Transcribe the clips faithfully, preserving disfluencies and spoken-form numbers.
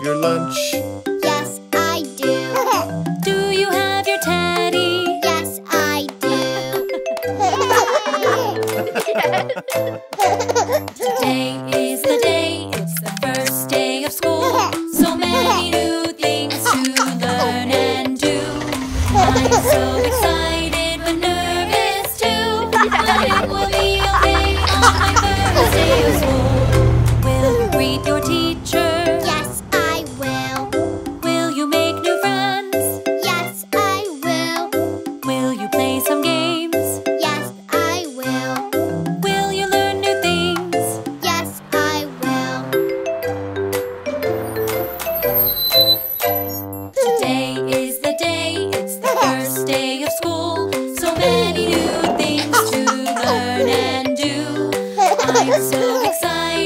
have your lunch? Yes, I do. Do you have your teddy? Yes, I do. Today is the day, it's the first day of school. So many new things to learn and do. I'm so excited but nervous too. But it will be okay on my first day of school. Greet your teacher. Yes, I will. Will you make new friends? Yes, I will. Will you play some games? Yes, I will. Will you learn new things? Yes, I will. Today is the day, it's the first day of school. So many new things to learn and do. I'm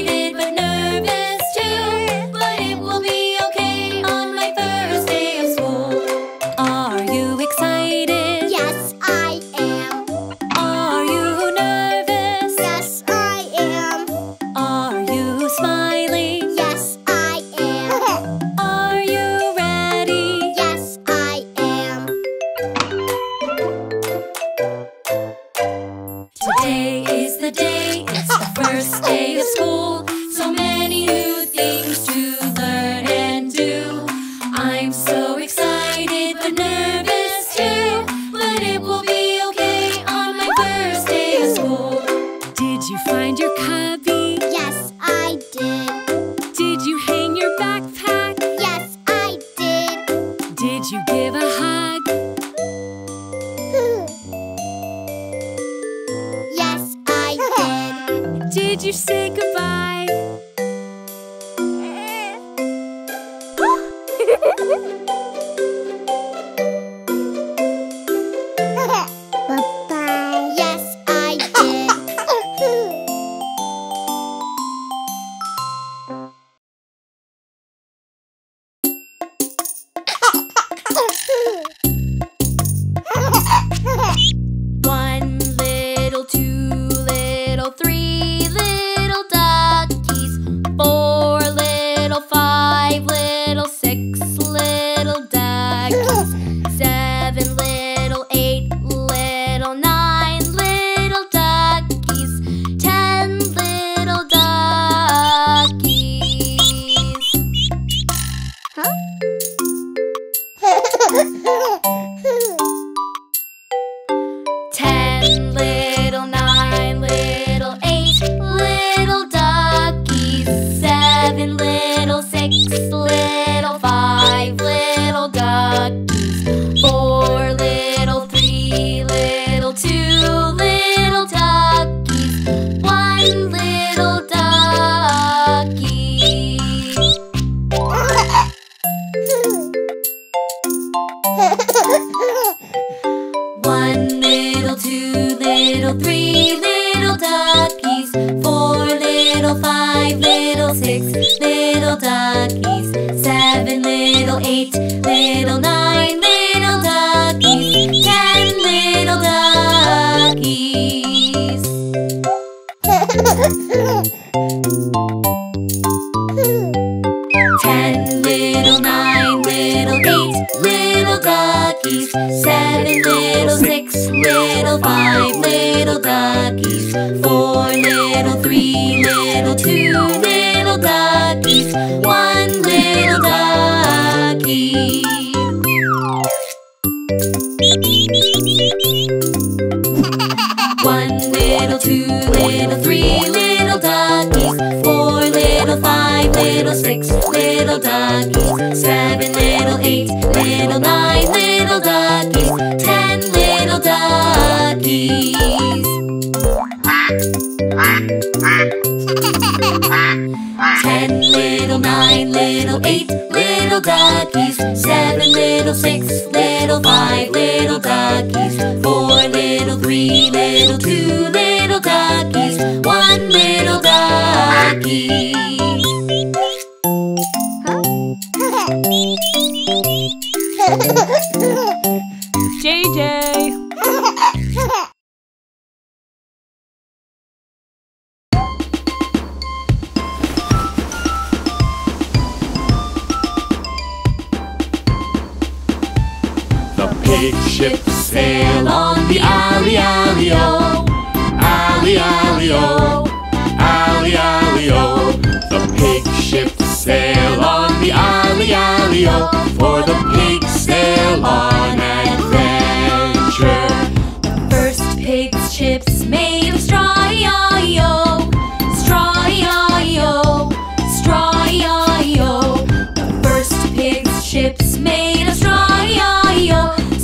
so excited. big ships sail on the alley, alley, oh. Alley, alley, oh. Alley, alley, oh. The pig ships sail on the alley, alley, oh. For the pigs sail on adventure. The first pig's ships made of straw, I O. Straw, I O. Straw, I O. The first pig's ships made of straw, I O.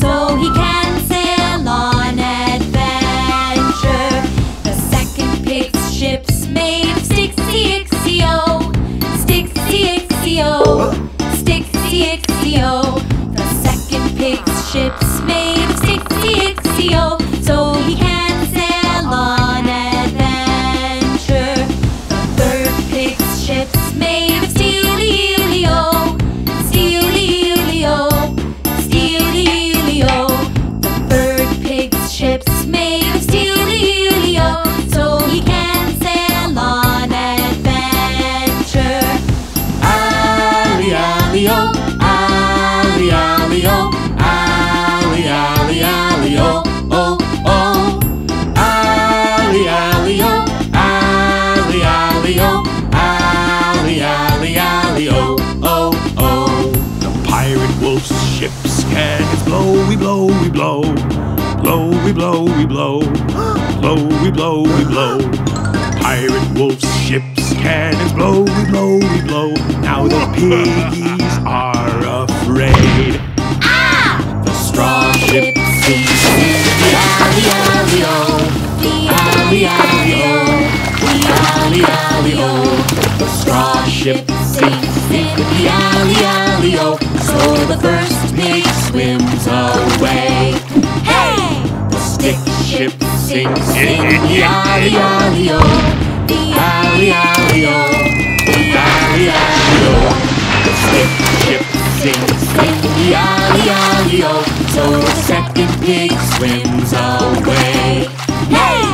So he can sail on adventure. The second pig's ship's made of Stixy Ixio. Stixy Ixio. Stixy Ixio. The second pig's ship's made of Stixy Ixio. So he can sail on adventure. The third pig's ship's made of Steely Elio. Steely Elio. Steely Elio. The third pig's ship's made of Steely Elio. So he can sail on adventure. Alley, alley, oh. Alley, alley, oh. Alley, alley, alley, oh. Oh, oh. Alley, alley, oh. Alley, alley, oh. Alley, alley, alley, oh. Oh, oh. The pirate wolf's ship's cannons blow, we blow, we blow. Blow, we blow, we blow. Blow, we blow, we blow. The pirate wolf's ship's cannons blow, we blow, we blow. Now the piggies are afraid. Ah! The straw ship sees the alley, oh. The alley, alley, oh. The alley, alley, oh. The straw ship sinks in the alley, alley, oh. So the first pig swims away. Hey! The stick ship sinks in the alley, alley, oh. The alley, alley, oh. The alley, alley, oh. The stick ship sinks in the alley, alley, oh. So the second pig swims away. Hey!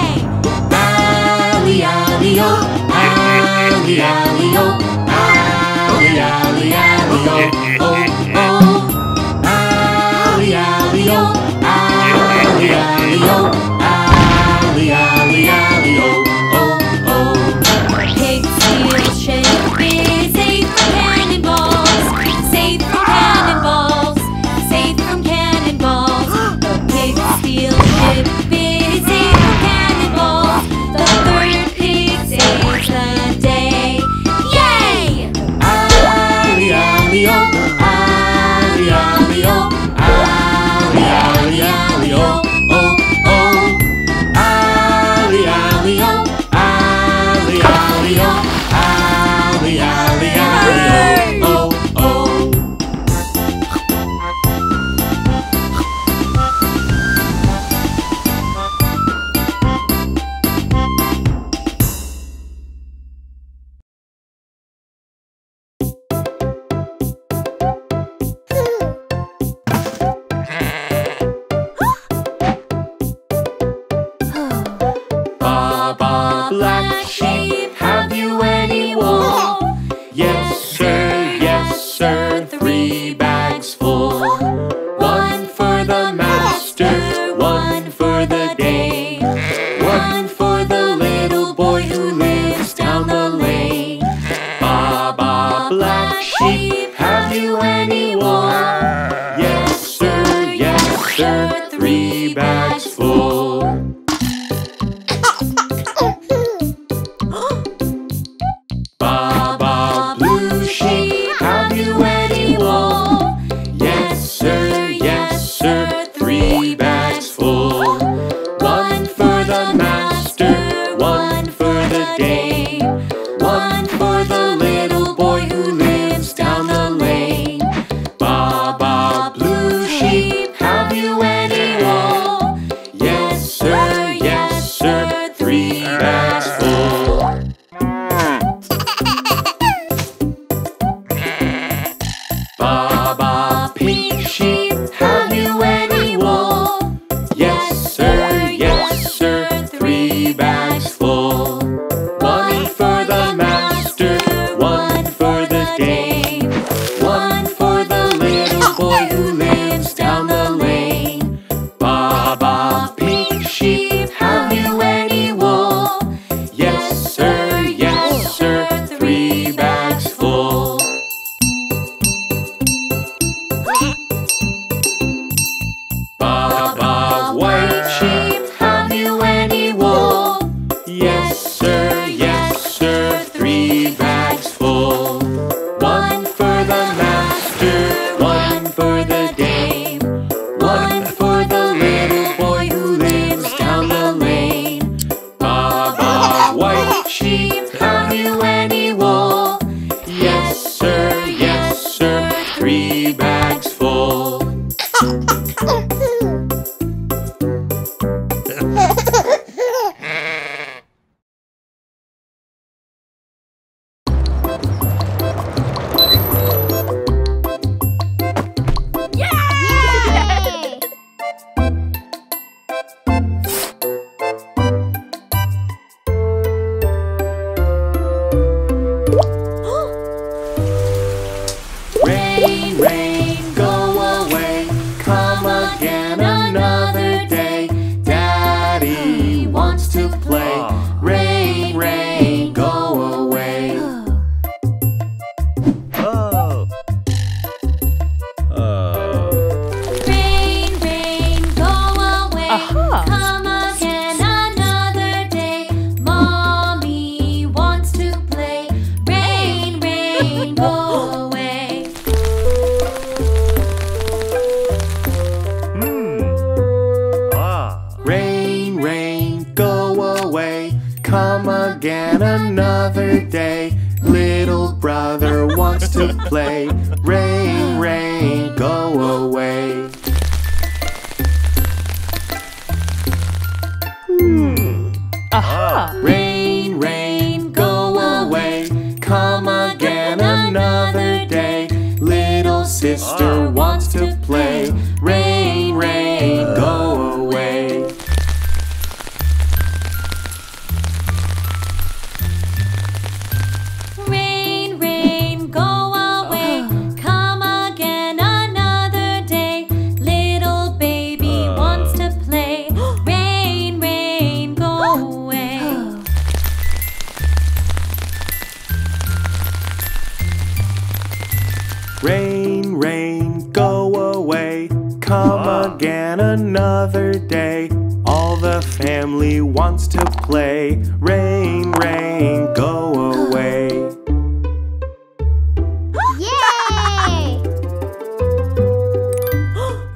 Alley, alley, oh. Alley, alley, oh. Alley, alley, alley, oh. Oh, oh. Alley, alley, oh. Alley, alley, oh. Alley, alley, alley, oh. Oh, oh. Pig seal ship is safe from cannonballs. Safe from cannonballs. Safe from cannonballs. The pig seal ship is safe from cannonballs. The third pig saves the day. Yay! Alley, alley, oh. Alley, alley, oh. Alley, alley, alley, oh. Oh, oh. Alley, alley, oh. Alley, alley, oh. Alley, alley, alley, oh. Oh, oh. Baba, black sheep, have you any wool? Yes, sir, yes, sir, three bags full. One for the master, one for the day, one for the little boy who lives down the lane. Baba, black sheep, have you any wool? Yes, sir, yes, sir, three bags full. Day. One for the little boy who lives down the lane. another day. Little brother wants to play. Rain, rain, go away. Hmm. Aha! Uh-huh. Rain, rain, go away. Come again another day. Little sister wants to play. Rain, rain, go away. Rain, rain, go away. Come again another day. Little baby wants to play. Rain, rain, go away. Rain, rain, go away. Come again another day. All the family wants to play. Rain, rain, go away. Yay!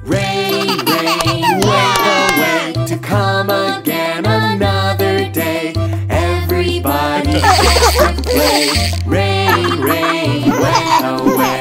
Rain, rain, went away to come again another day. Everybody gets to play. Rain, rain, went away.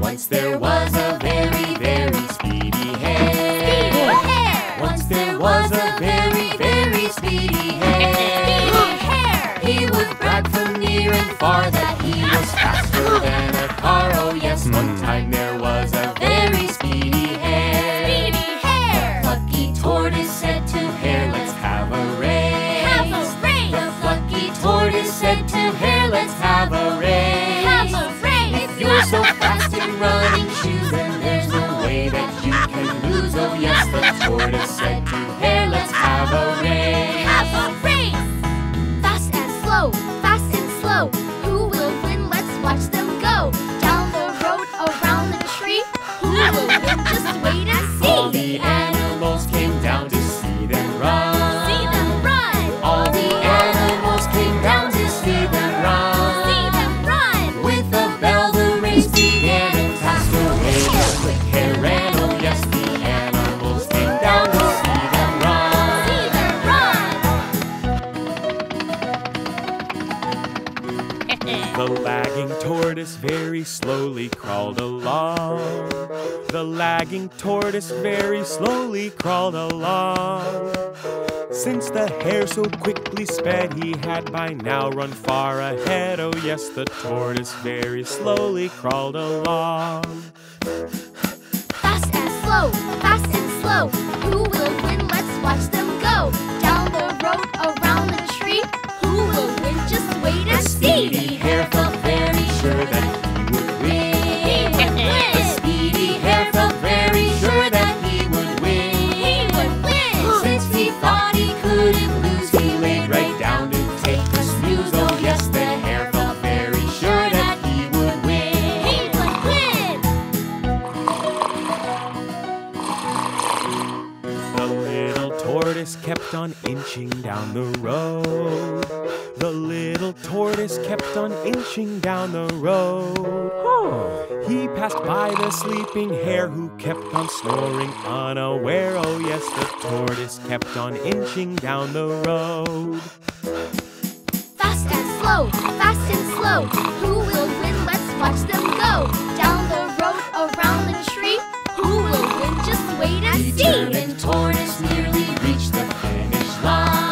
Once there was a very, very speedy hare. Speedy hare. Once there was a very, very speedy hare. He would brag from near and far that he was faster than a car. Oh yes, one time there was a very speedy hare. Speedy hare. The plucky tortoise said to hare, let's have a race. Have a race. The plucky tortoise said to hare, let's have a race. Have a race. If you're so fast in running shoes, and there's no way that you can lose. Oh yes, the tortoise said to hare, let's have a race. Have a race. Fast and slow, fast and slow. Who will win? Let's watch them go. Down the road, around the tree. Who will win? Just wait and see. All the animals came down to see them run. See them run. All the animals came down to see them run. See them run. With a bell the race began. The lagging tortoise very slowly crawled along. The lagging tortoise very slowly crawled along. Since the hare so quickly sped, he had by now run far ahead. Oh yes, the tortoise very slowly crawled along. Fast and slow, fast and slow. Who will win? Let's watch them go. Down the road, around the tree. Who will win? Just wait and see. The speedy hare felt very sure that he would win. He would win. The speedy hare felt very sure that he would win. He would win. Since he thought he couldn't lose, he laid right down to take the snooze. Oh yes, the hare felt very sure that he would win. He would win. The little tortoise kept on inching down the road. The little tortoise kept on inching down the road. Oh. He passed by the sleeping hare who kept on snoring unaware. Oh yes, the tortoise kept on inching down the road. Fast and slow, fast and slow. Who will win? Let's watch them go. Down the road, around the tree. Who will win? Just wait and see. The determined tortoise nearly reached the finish line.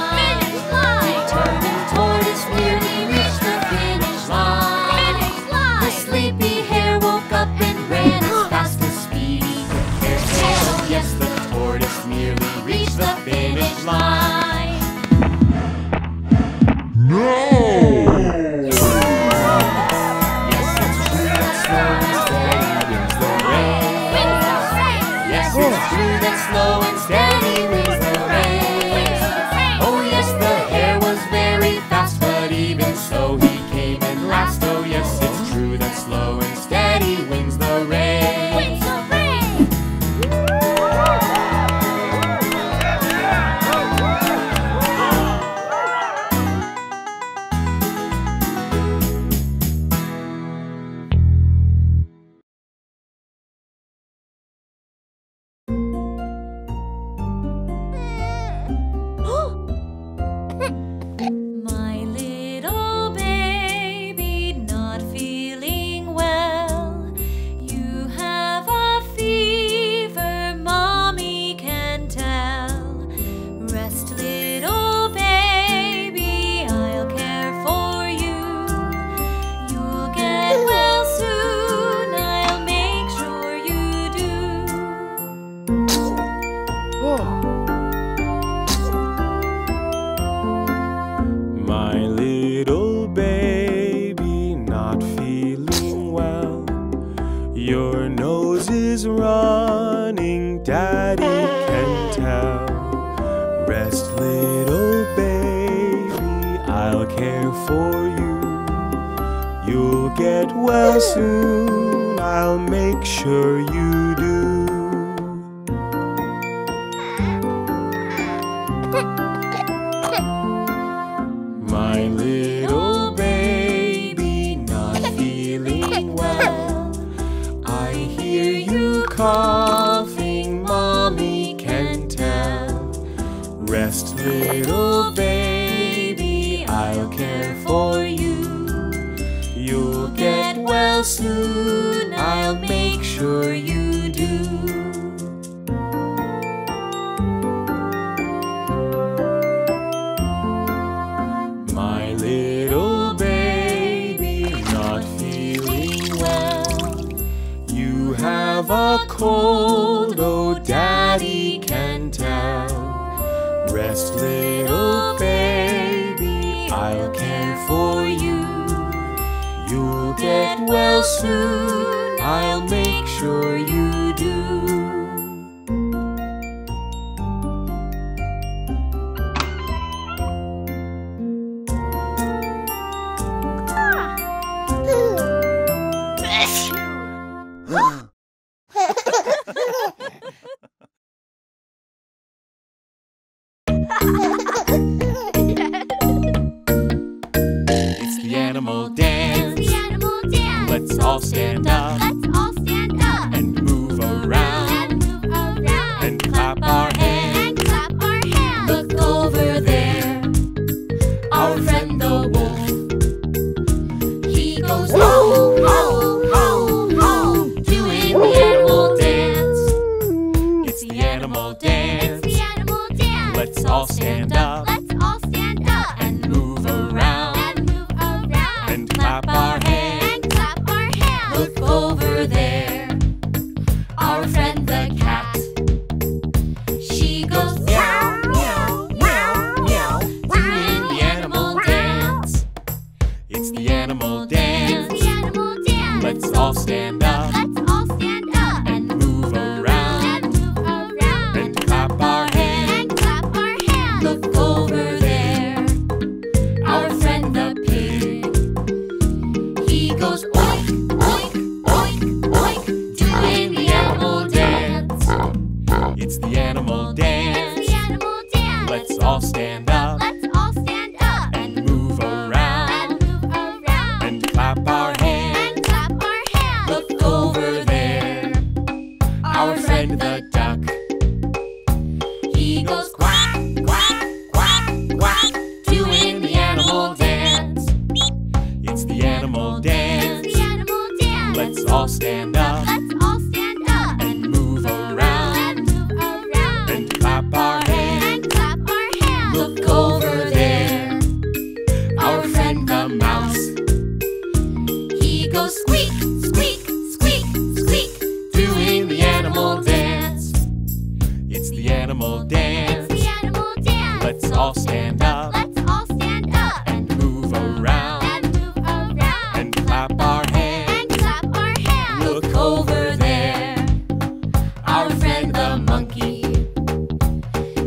That's Daddy can tell. Rest, little baby, I'll care for you. You'll get well soon, I'll make sure you do. My little baby, not feeling well. I hear you coughing, Mommy can tell. Rest, little baby, I'll care for you. You'll get well soon, I'll make sure you do. A cold, oh Daddy can tell. Rest, little baby, I'll care for you. You'll get well soon, I'll make sure you do. It's the animal dance. It's the animal dance. Let's all stand up. Let's all stand up and move around and move around and clap our hands and clap our hands. Look over there, our friend the wolf. He goes ho ho ho ho, doing the animal dance. It's the animal dance. Let's all stand up. Let's all stand up and move around and move around and clap our hands and clap our hands. Look over there, our friend the cat. She goes meow meow meow meow, doing the animal dance. It's the animal dance. It's the animal dance. Let's all stand up. Let's all stand up and move around and move around and clap our hands. Look over there, our friend the pig. He goes oink, oink, oink, oink, doing the animal dance. It's the animal dance. It's the animal dance. Let's all stand up. Let's all stand up and move around and move around and clap our hands and clap our hands. Look over there, our friend the duck. He goes quack, quack, quack, quack, doing the animal dance. It's the animal dance. It's the animal dance. Let's all stand up. Let's all stand up and move around and move around and clap our hands and clap our hands. Look over there, our friend the mouse. He goes squeak, squeak, squeak, squeak, doing the animal dance. It's the animal dance. Let's all stand up. Let's all stand up and move around and move around and clap our hands and clap our hands. Look over there, our friend the monkey.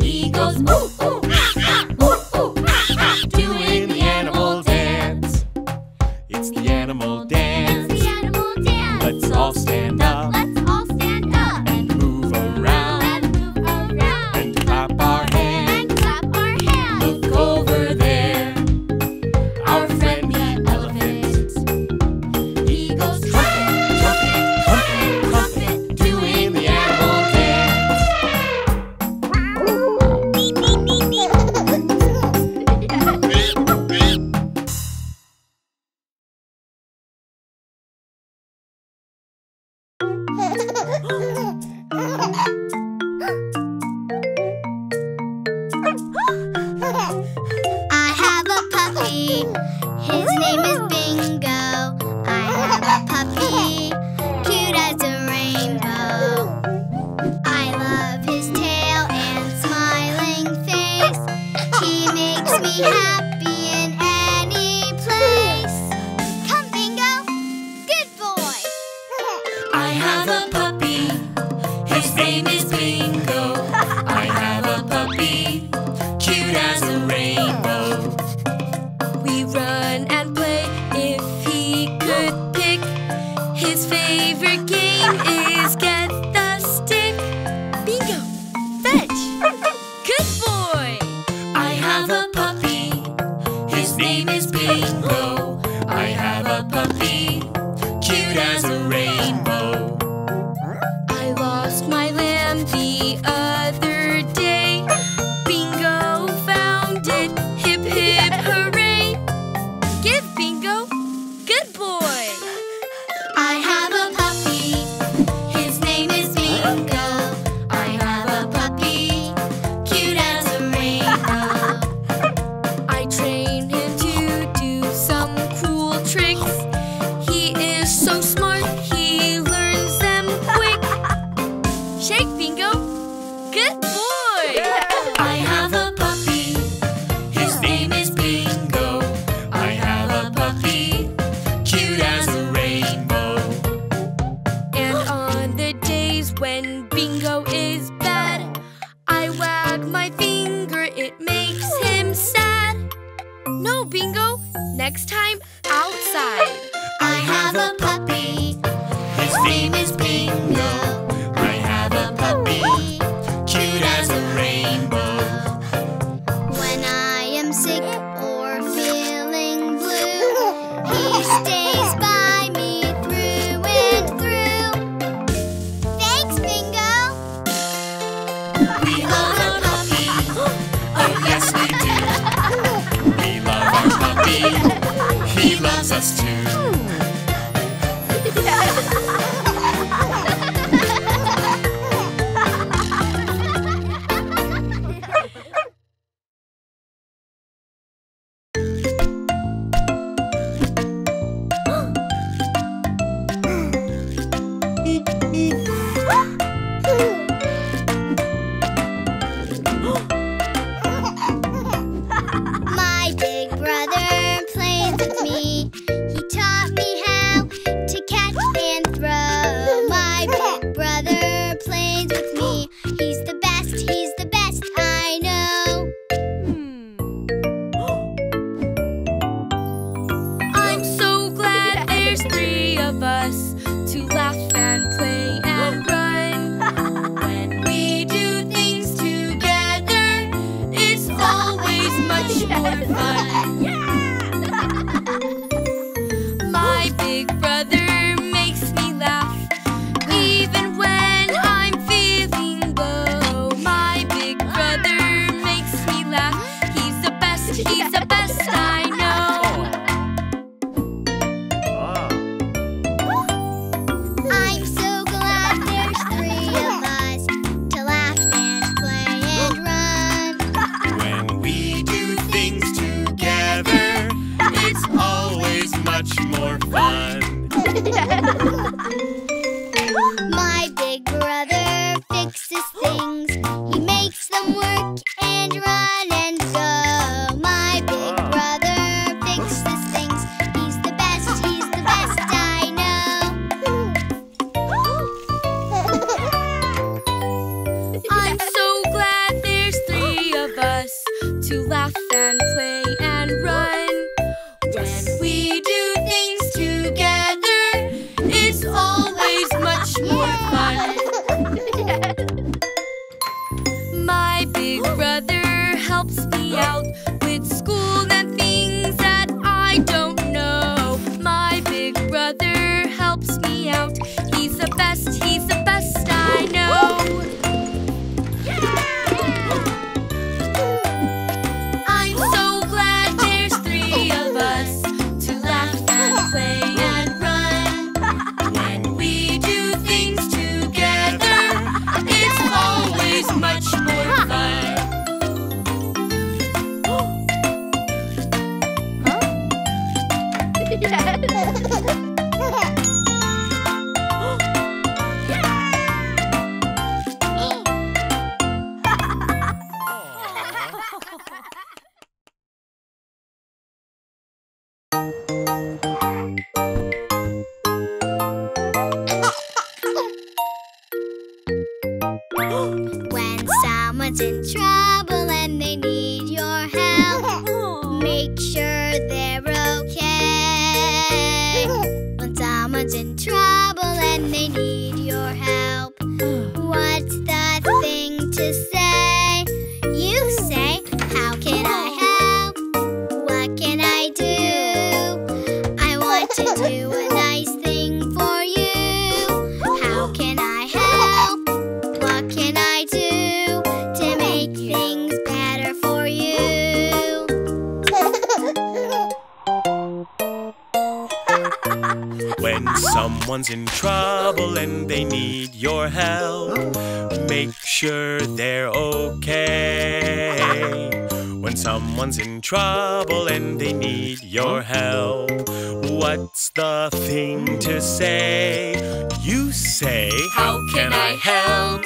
He goes ooh ooh ah ah ooh ooh ah ah, doing the animal dance. It's the animal dance. It's the animal dance. Let's all stand up. Let's all stand up and move around and move around and clap our hands. His name is Bingo. fetch. Good boy. I have a puppy. His name is Bingo. I have a puppy, cute as a rainbow. I lost my lamb the other day. Bingo found it. Hip hip hooray. Give Bingo. Good boy. I have a puppy. His name is Bingo. I have a puppy, cute as a rainbow. I train him to do some cool tricks. He is so smart. He learns them quick. Shake Bingo. Good boy. I have a puppy. His name is Bingo. I have a puppy, cute as a rainbow. And on the days when Bingo is bad, I wag my finger. It makes him sad. No, Bingo. Next time outside. I have a puppy. His name is Bingo. I have a puppy, cute as a rainbow. When I am sick or feeling blue, he stays by me through and through. Thanks, Bingo. We love our puppy. Oh, yes, we do. We love our puppy. He loves us too. My big brother plays with me. He taught me how to catch and throw. My big brother plays with me. He's the best, he's the best I know. I'm so glad there's three of us to laugh and play and run. When we do things together, it's always much more fun. My big brother makes me laugh, even when I'm feeling low. My big brother makes me laugh. He's the best, he's the best I know. I'm so glad there's three of us to laugh and play and run. When we do things together, it's always much more fun. My big brother fixes things. He makes them work and run and go. My big brother fixes things. He's the best, he's the best I know. I'm so glad there's three of us to laugh and play and run. When we do things together, it's always much more fun. My big brother helps me out with school and things that I don't know. My big brother helps me out. He's the best, he's the best I know. I'm so glad there's three of us to laugh and play and run. When we do things together, it's always much more fun. When someone's in trouble and they need your help, make sure they're okay. When someone's in trouble and they need your help, what's the thing to say? Someone's in trouble and they need your help. Make sure they're okay. When someone's in trouble and they need your help, what's the thing to say? You say, how can I help?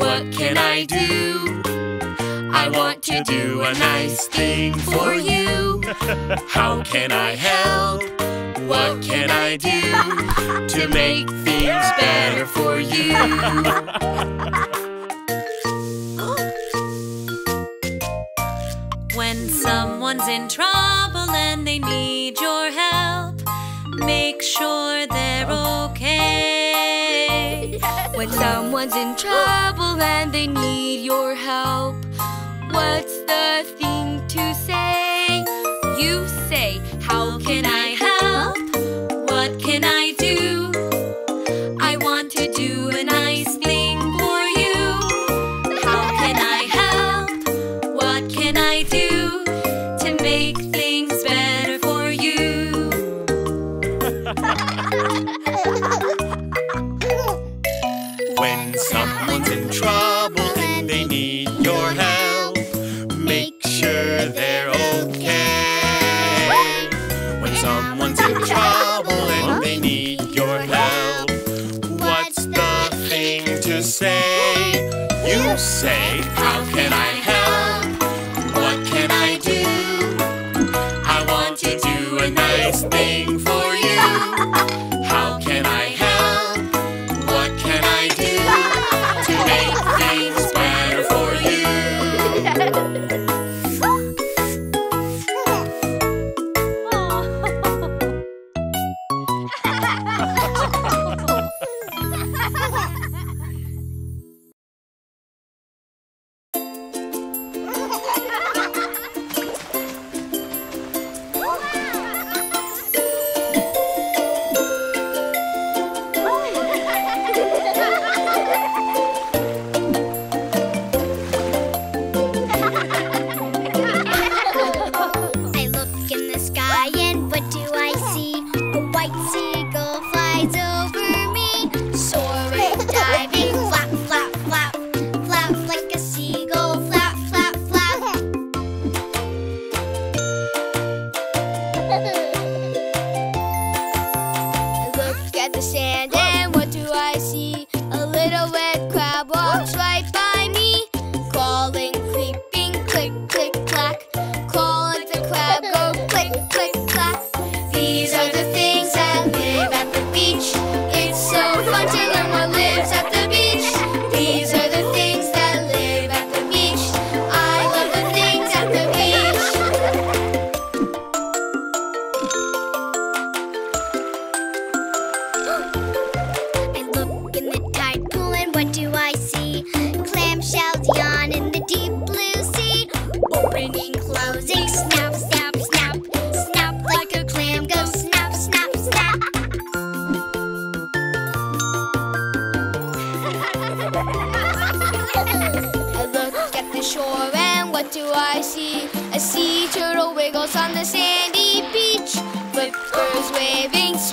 What can I do? I want to do a nice thing for you. How can I help? What can I do to make things better for you? When someone's in trouble and they need your help, make sure they're okay. When someone's in trouble and they need your help, what's the thing to say? You say, how can I help? What can I do? I want to do a nice thing for you. How can I help? What can I do to make things better for you? When someone's in trouble and they need your help, they're okay. When someone's in trouble and they need your help, what's the thing to say? You say, how can I help? What can I do? I want to do a nice thing for you. How can I help? What can I do to make things better for you?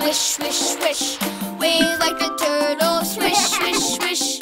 Swish, swish, swish, wave like a turtle, swish, swish, swish.